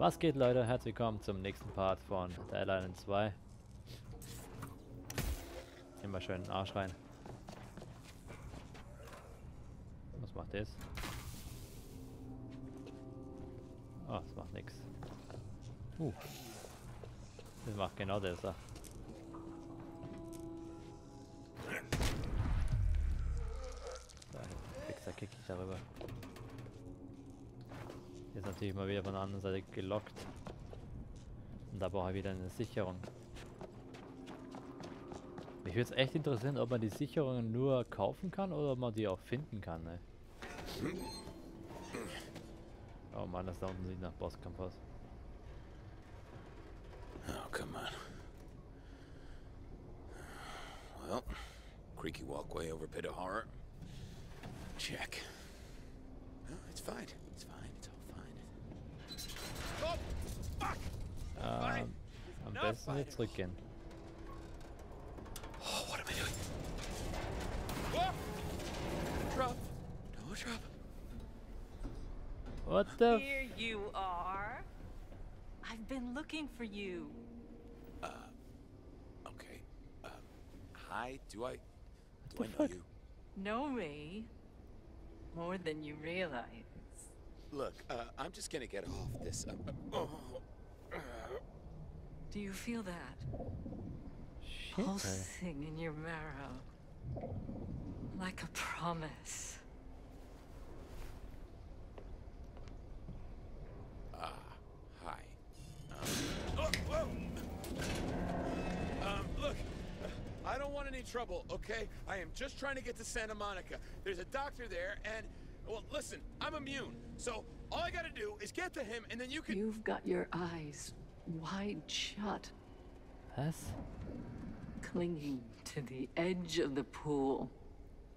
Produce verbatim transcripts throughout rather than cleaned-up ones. Was geht, Leute? Herzlich willkommen zum nächsten Part von Dead Island zwei. Immer schön in den Arsch rein. Was macht das? Oh, das macht nix. Uh. Das macht genau das. Ach. Da kick ich darüber. Jetzt natürlich mal wieder von der anderen Seite gelockt. Und da brauche ich wieder eine Sicherung. Mich würde es echt interessieren, ob man die Sicherungen nur kaufen kann oder ob man die auch finden kann. Ne? Oh Mann, das da unten sieht nach Bosskampf aus. Oh, come on. Well, creaky walkway over Pit of Horror. Check. Oh, it's fine. It's fine. It's all fine. Oh, fuck! Um, am besten jetzt zurückgehen. Oh, what am I doing? What? Drop. No drop. What the? Here you are. I've been looking for you. Uh, okay. Uh, hi. Do I? Do I know you? Know me? More than you realize. Look, uh, I'm just gonna get off this. Uh, oh. Do you feel that? Shit. Pulsing in your marrow. Like a promise. Ah, uh, hi. Um, oh, whoa. Um, look. I don't want any trouble, okay? I am just trying to get to Santa Monica. There's a doctor there, and, well, listen, I'm immune. So, all I gotta do is get to him, and then you can... You've got your eyes wide shut. Us? Clinging to the edge of the pool.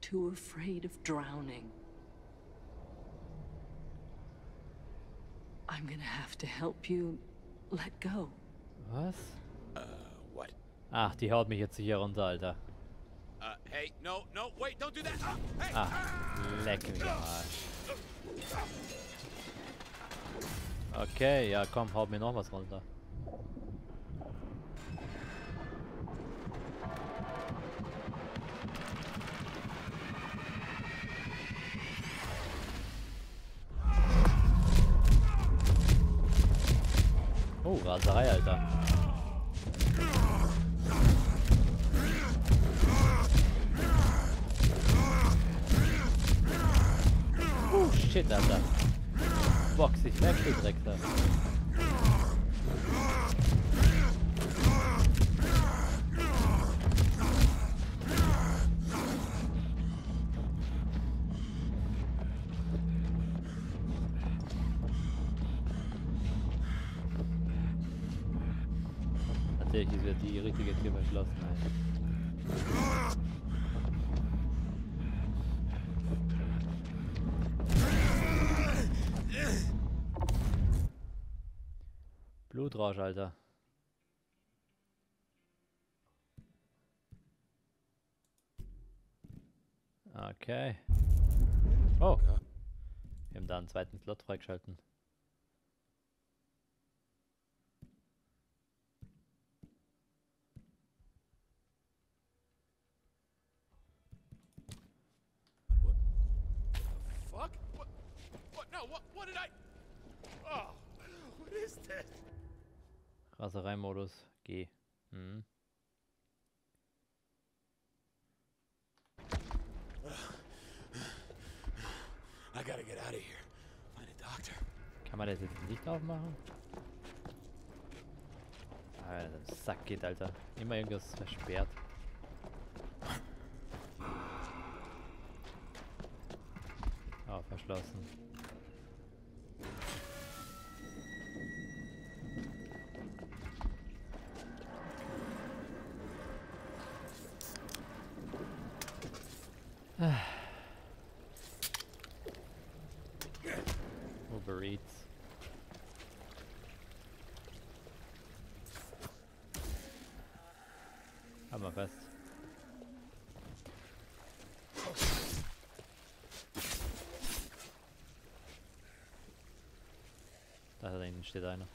Too afraid of drowning. I'm gonna have to help you let go. What? Uh, what? Ach, die haut mich jetzt hier runter, Alter. Uh, hey, no, no, wait, don't do that. Ah, hey. Ach, leck mich am Arsch. Okay, ja, komm, haut mir noch was runter. Oh, Raserei, Alter. Shit, Alter. Box dich weg, du Drecksack. Natürlich ist ja die richtige Tür verschlossen, Alter. Blutrausch, Alter. Okay. Oh. Wir haben da einen zweiten Slot freigeschalten. What? Fuck? What? What? No, what, what did I? Oh, what is this? Raserei-Modus, G. Hm. I gotta get out of here. Find a doctor. Kann man das jetzt nicht aufmachen? Ah, das im Sack geht, Alter. Immer irgendwas versperrt. Oh, verschlossen. Overeats. Hab mal fest. Da da hinten steht einer.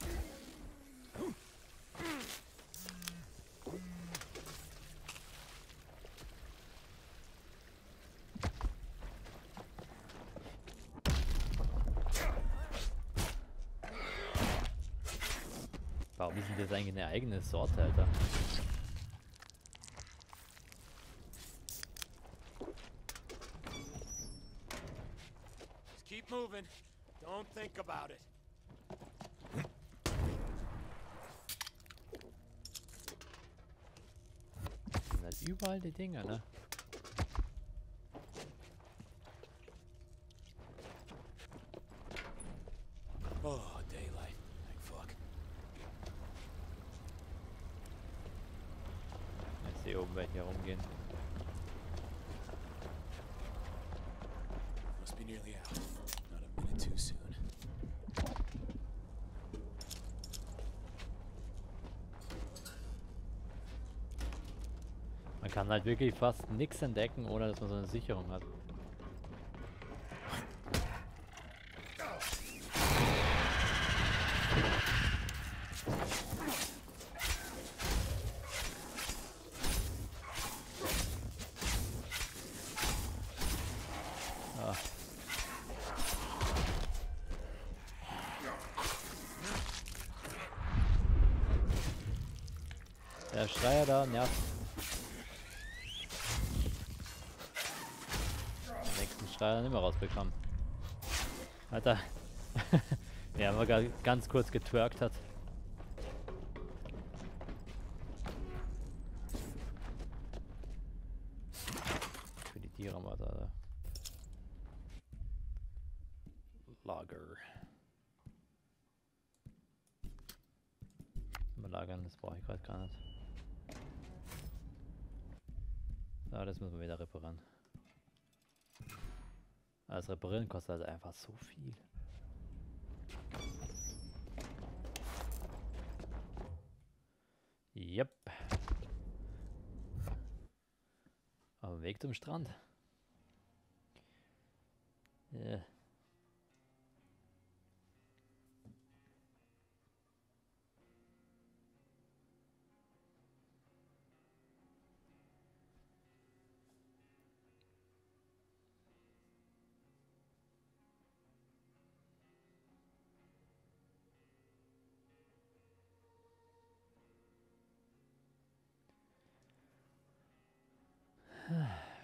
Warum ist denn das eigentlich eine eigene Sorte, Alter? Keep moving. Don't think about it. Das sind halt überall die Dinger, ne? Oh, daylight. Like fuck. Ich sehe oben welche rumgehen. Must be nearly out. Too soon. Man kann halt wirklich fast nichts entdecken, ohne dass man so eine Sicherung hat. Der Schreier da nervt. Den nächsten Schreier nicht mehr rausbekommen. Alter. Ja, haben wir ganz kurz getwerkt hat. Für die Tiere haben wir da. Lager. Lagern, das brauche ich gerade gar nicht. Ah, das müssen wir wieder reparieren. Das Reparieren kostet halt einfach so viel. Yep. Am Weg zum Strand. Yeah.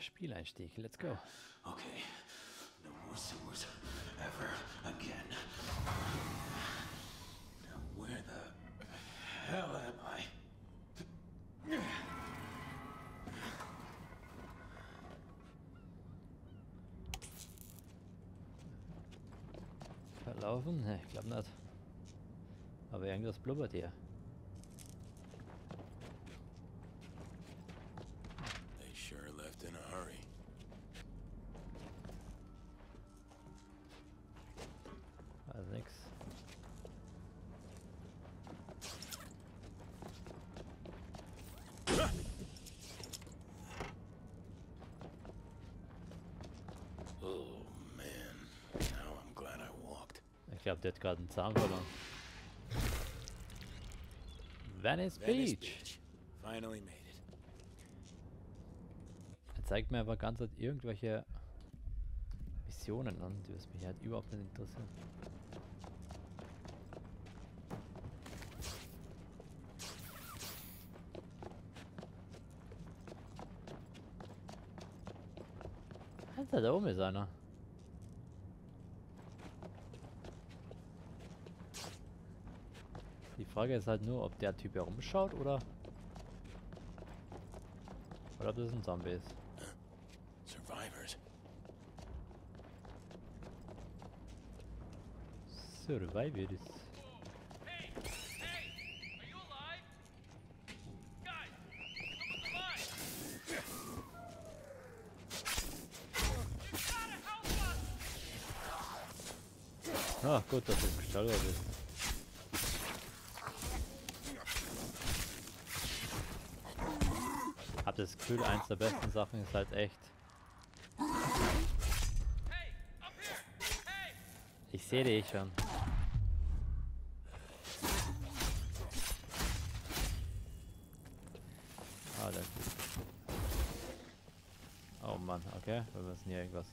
Spieleinstieg, let's go. Okay, no more sewers ever again. Now where the hell am I? Verlaufen? Ne, ich glaub nicht. Aber irgendwas blubbert hier. Ich glaube, der hat gerade einen Zahn verloren. Venice Beach! Finally made it. Er zeigt mir aber ganz halt irgendwelche Missionen an, die was mich halt überhaupt nicht interessieren. Alter, da oben ist einer. Die Frage ist halt nur, ob der Typ herumschaut oder oder ob das ein Zombie ist. Survivors. Survivors. Hey, hey, are you alive? Guys, someone's alive. You gotta help us. Ah, gut, dass du gestorben bist. Hab das Gefühl, eins der besten Sachen ist halt echt. Ich sehe dich schon. Alter. Oh Mann, okay, wir müssen hier irgendwas...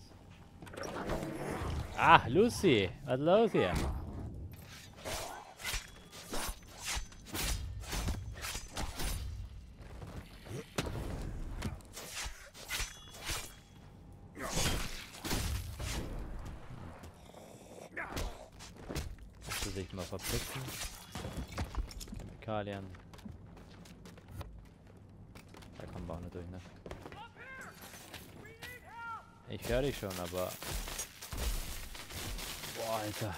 Ah, Lucy! Was ist los hier? Musst du dich mal verpissen? Chemikalien. Da kommen wir auch nicht durch, ne? Ich höre dich schon, aber... Boah, Alter.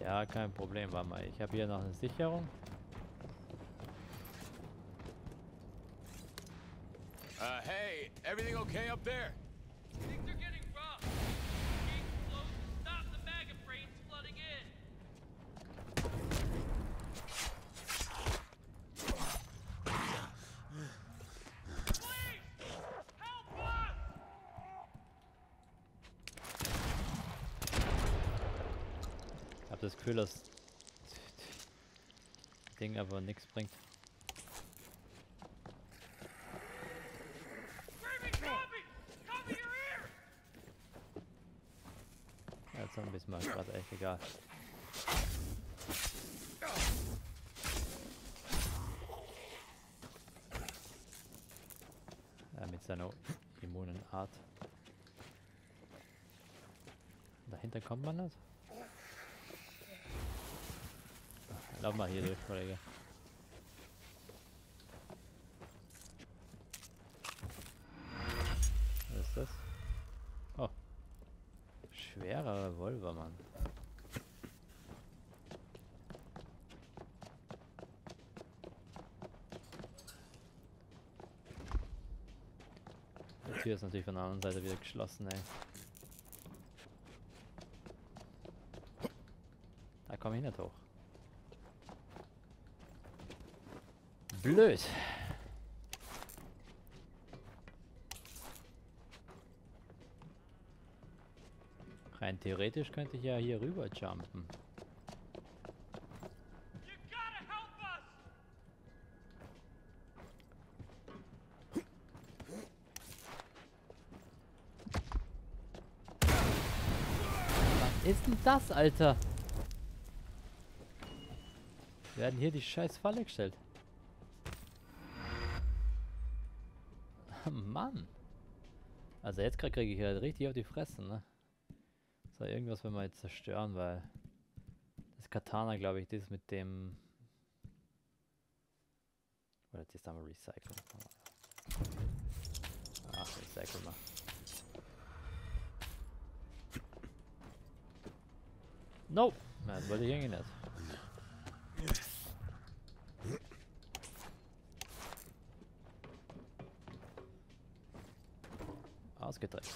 Ja, kein Problem, warte mal. Ich habe hier noch eine Sicherung. Uh, hey, everything okay up there? Das Gefühl, dass das Ding aber nichts bringt. Ja, Zombies mal gerade echt egal. Ja, mit seiner immunen Art. Dahinter kommt man nicht. Lauf mal hier durch, Kollege. Was ist das? Oh. Schwerer Revolver, Mann. Die Tür ist natürlich von der anderen Seite wieder geschlossen, ey. Da komm ich nicht hoch. Blöd. Rein theoretisch könnte ich ja hier rüber jumpen. Was ist denn das, Alter? Wir werden hier die scheiß Falle gestellt. Mann! Also jetzt gerade kriege ich halt richtig auf die Fresse, ne? Das war irgendwas, wenn wir jetzt zerstören, weil das Katana, glaube ich, das mit dem... Oder das haben wir recyceln. Ah, recyceln mal. No! Na, das wollte ich irgendwie nicht. Ausgedreht.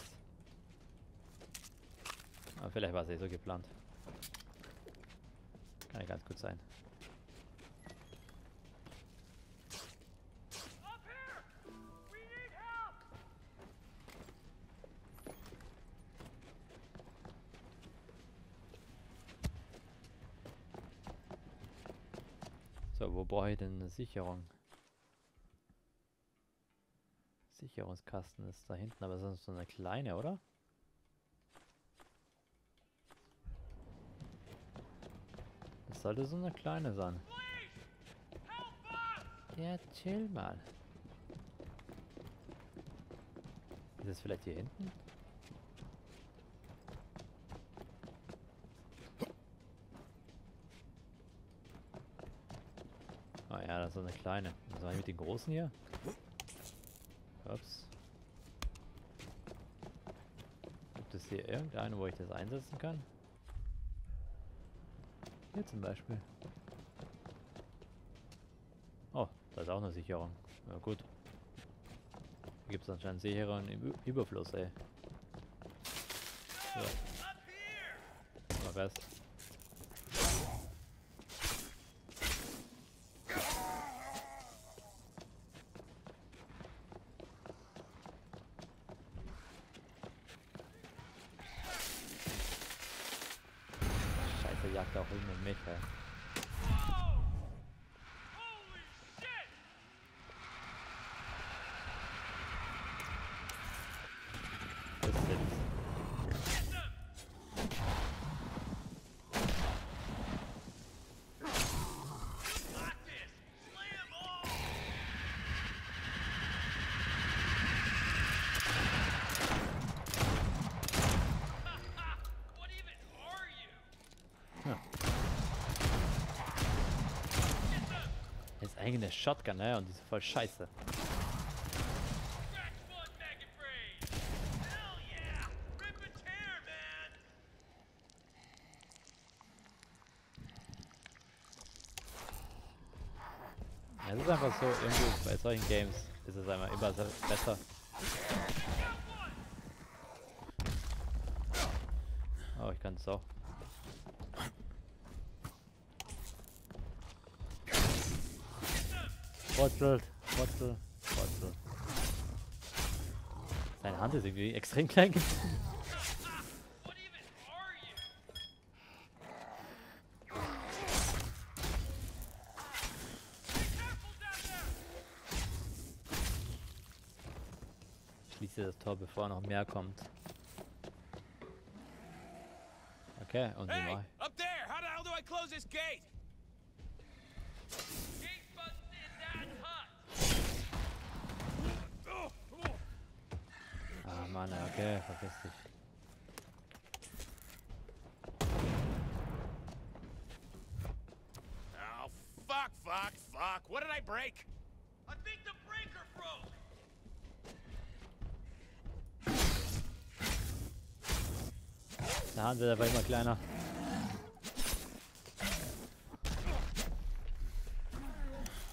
Aber vielleicht war es eh so geplant. Kann ja ganz gut sein. So, wo brauche ich denn eine Sicherung? Sicherungskasten ist da hinten, aber sonst so eine kleine, oder? Das sollte so eine kleine sein. Ja, chill mal. Ist das vielleicht hier hinten? Ah ja, das ist so eine kleine. Was war ich mit den großen hier? Ups. Gibt es hier irgendeine, wo ich das einsetzen kann? Hier zum Beispiel. Oh, da ist auch eine Sicherung. Na gut. Hier gibt es anscheinend Sicherungen im Überfluss, ey. So. Mal fest. jak daar honderd mee hè. Wow! Holy shit! This is it. Eine Shotgun, ne? Und die ist voll scheiße. Es ist einfach so, irgendwie bei solchen Games ist es einfach immer besser. Oh, ich kann es auch. Wurzel, Wurzel, Wurzel. Seine Hand ist irgendwie extrem klein. Ich schließe das Tor, bevor noch mehr kommt. Okay, und hey, mal. Up there. How the hell do I close this gate? Mann, okay, vergiss dich. Oh, fuck, fuck, fuck. What did I break? I think the breaker broke. Da haben wir dabei immer kleiner.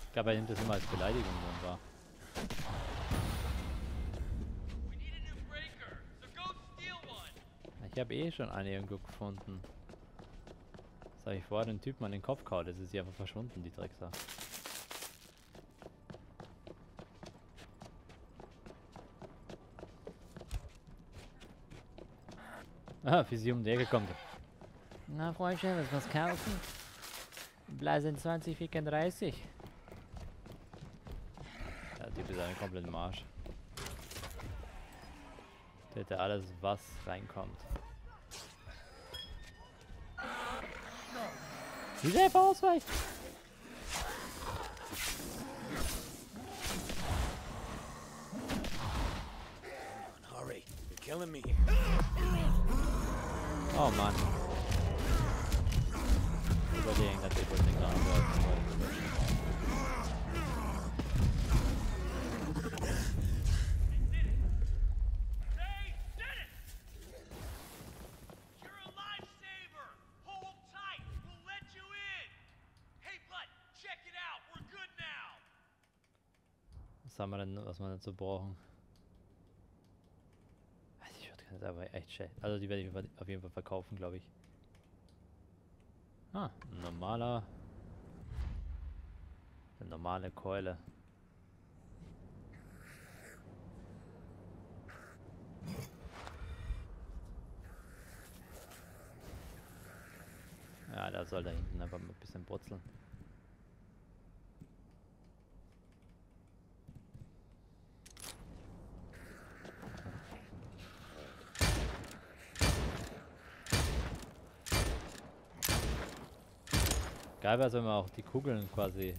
Ich glaube, er nimmt das immer als Beleidigung wahr. Ich habe eh schon eine irgendwo gefunden. Das habe ich vorher den Typen an den Kopf gehauen. Das ist hier einfach verschwunden, die Drecksache. Ah, wie sie um die Ecke kommt. Na, Freundchen, was muss kaufen? Blasen zwanzig, Ficken dreißig. Der Typ ist einen kompletten Marsch. Der hätte alles, was reinkommt. Wie der einfach ausweicht. Oh Mann. Über die hängt natürlich wohl nicht nach. Haben wir denn, was wir dazu brauchen? Also die Shotgun ist aber echt schlecht. Also die werde ich auf jeden Fall verkaufen, glaube ich. Ah, ein normaler... Eine normale Keule. Ja, da soll da hinten einfach mal ein bisschen brutzeln. Geil wäre es, wenn man auch die Kugeln quasi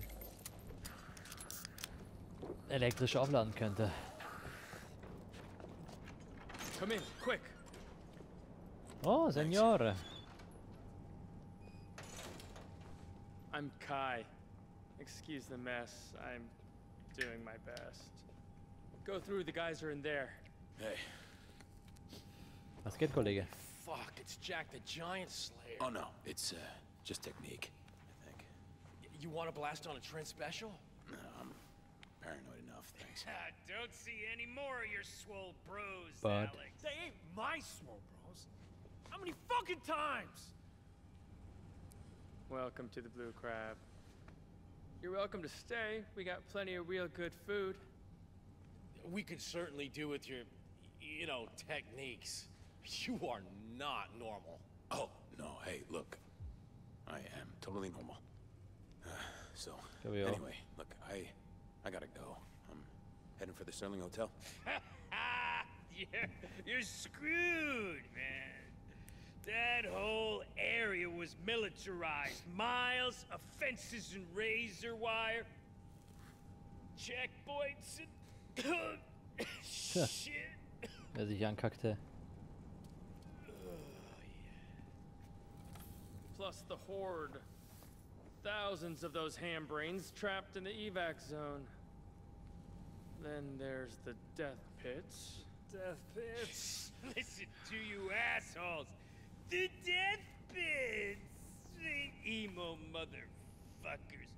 elektrisch aufladen könnte. Komm in, quick. Oh, Signore. I'm Kai. Excuse the mess. I'm doing my best. Go through, the guys are in there. Hey. Was geht, Kollege? Fuck, it's Jack the Giant Slayer. Oh no, it's uh, just technique. You want a blast on a Trent special? No, I'm paranoid enough, thanks. I don't see any more of your swole bros, but Alex. They ain't my swole bros. How many fucking times? Welcome to the Blue Crab. You're welcome to stay. We got plenty of real good food. We could certainly do with your, you know, techniques. You are not normal. Oh, no, hey, look. I am totally normal. Uh, so, anyway, look, I I gotta go. I'm heading for the Sterling Hotel. you're, you're screwed, man. That whole area was militarized. Miles of fences and razor wire. Checkpoints and... Shit. Wer sich ankackte. Plus the horde. Thousands of those hambrains trapped in the evac zone. Then there's the death pits. Death pits? Listen to you assholes. The death pits. The emo motherfuckers.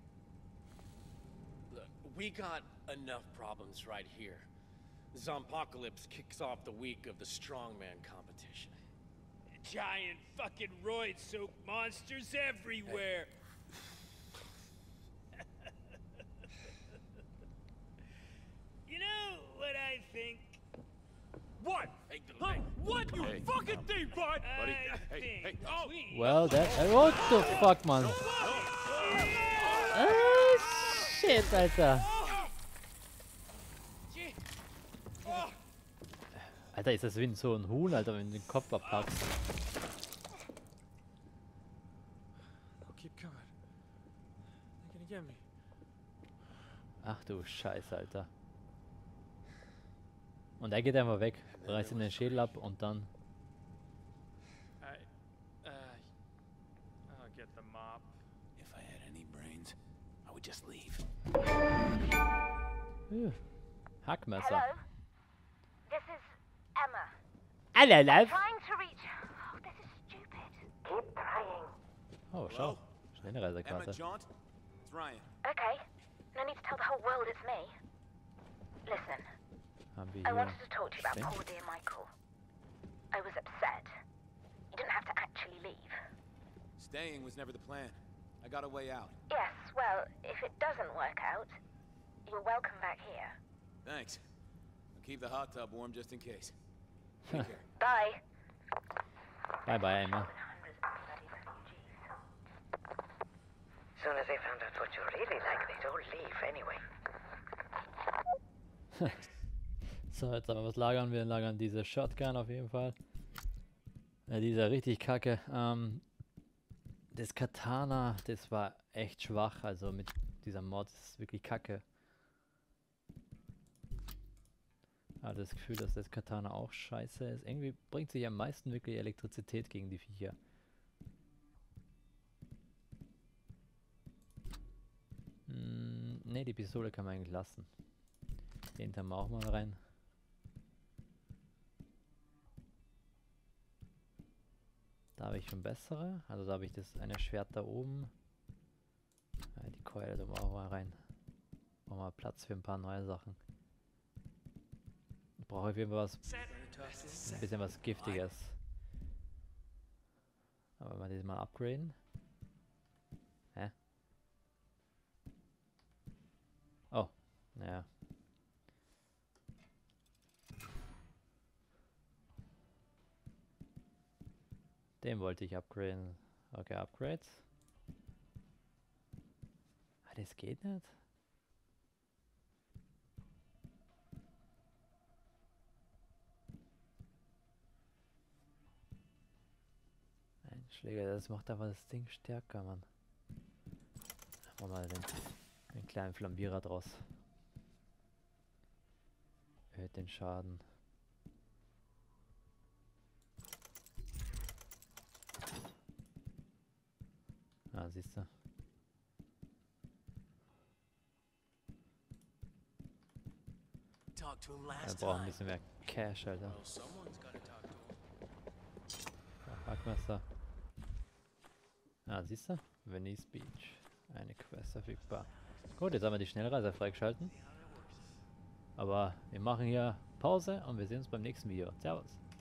Look, we got enough problems right here. Zompocalypse kicks off the week of the strongman competition. Giant fucking roid-soaked monsters everywhere. Hey. You know what I think? What? Hey, huh? What you hey, fucking um, think, bud? Buddy. Hey, hey. Oh. Well, that. What the oh. fuck, man? Oh. Oh, shit, Alter. Alter, ist das wie so ein Huhn, Alter, wenn du den Kopf abpackst. Ach du Scheiße, Alter. Und er geht einfach weg, reißt ihm den Schädel ab und dann... I, uh, I'll get the mop. If I had any brains, I would just leave. Ugh. Hackmesser. Hello? Hello, love. Trying to reach. Oh, this is stupid. Keep trying. Oh, schau. Schnellreisekarte. It's Ryan. Okay. No need to tell the whole world it's me. Listen. I wanted to talk to you about poor dear Michael. I was upset. You didn't have to actually leave. Staying was never the plan. I got a way out. Yes, well, if it doesn't work out, you're welcome back here. Thanks. I'll keep the hot tub warm just in case. Bye. Bye bye, Emma. Soon as they found out what you really like, they don't leave anyway. So, jetzt haben wir was lagern. Wir lagern diese Shotgun auf jeden Fall. Ja, die ist ja richtig kacke. Ähm, das Katana, das war echt schwach. Also mit dieser Mod ist es wirklich kacke. Ah, das Gefühl, dass das Katana auch scheiße ist. Irgendwie bringt sich am meisten wirklich Elektrizität gegen die Viecher. Hm, ne, die Pistole kann man eigentlich lassen. Den hinten wir auch mal rein. Da habe ich schon bessere. Also da habe ich das eine Schwert da oben. Ja, die Keule da auch mal rein. Brauchen wir Platz für ein paar neue Sachen. Ich brauche auf jeden Fall was, ein bisschen was Giftiges. Aber mal dieses Mal upgraden. Hä? Oh, naja. Den wollte ich upgraden. Okay, Upgrades. Ah, das geht nicht. Das macht aber das Ding stärker, Mann. Machen wir mal den, den kleinen Flambierer draus. Erhöht den Schaden. Ah, siehst du. Er braucht ein bisschen mehr Cash, Alter. Ach, Hackmesser. Ah, siehst du? Venice Beach. Eine Quest verfügbar. Gut, jetzt haben wir die Schnellreise freigeschalten. Aber wir machen hier Pause und wir sehen uns beim nächsten Video. Servus!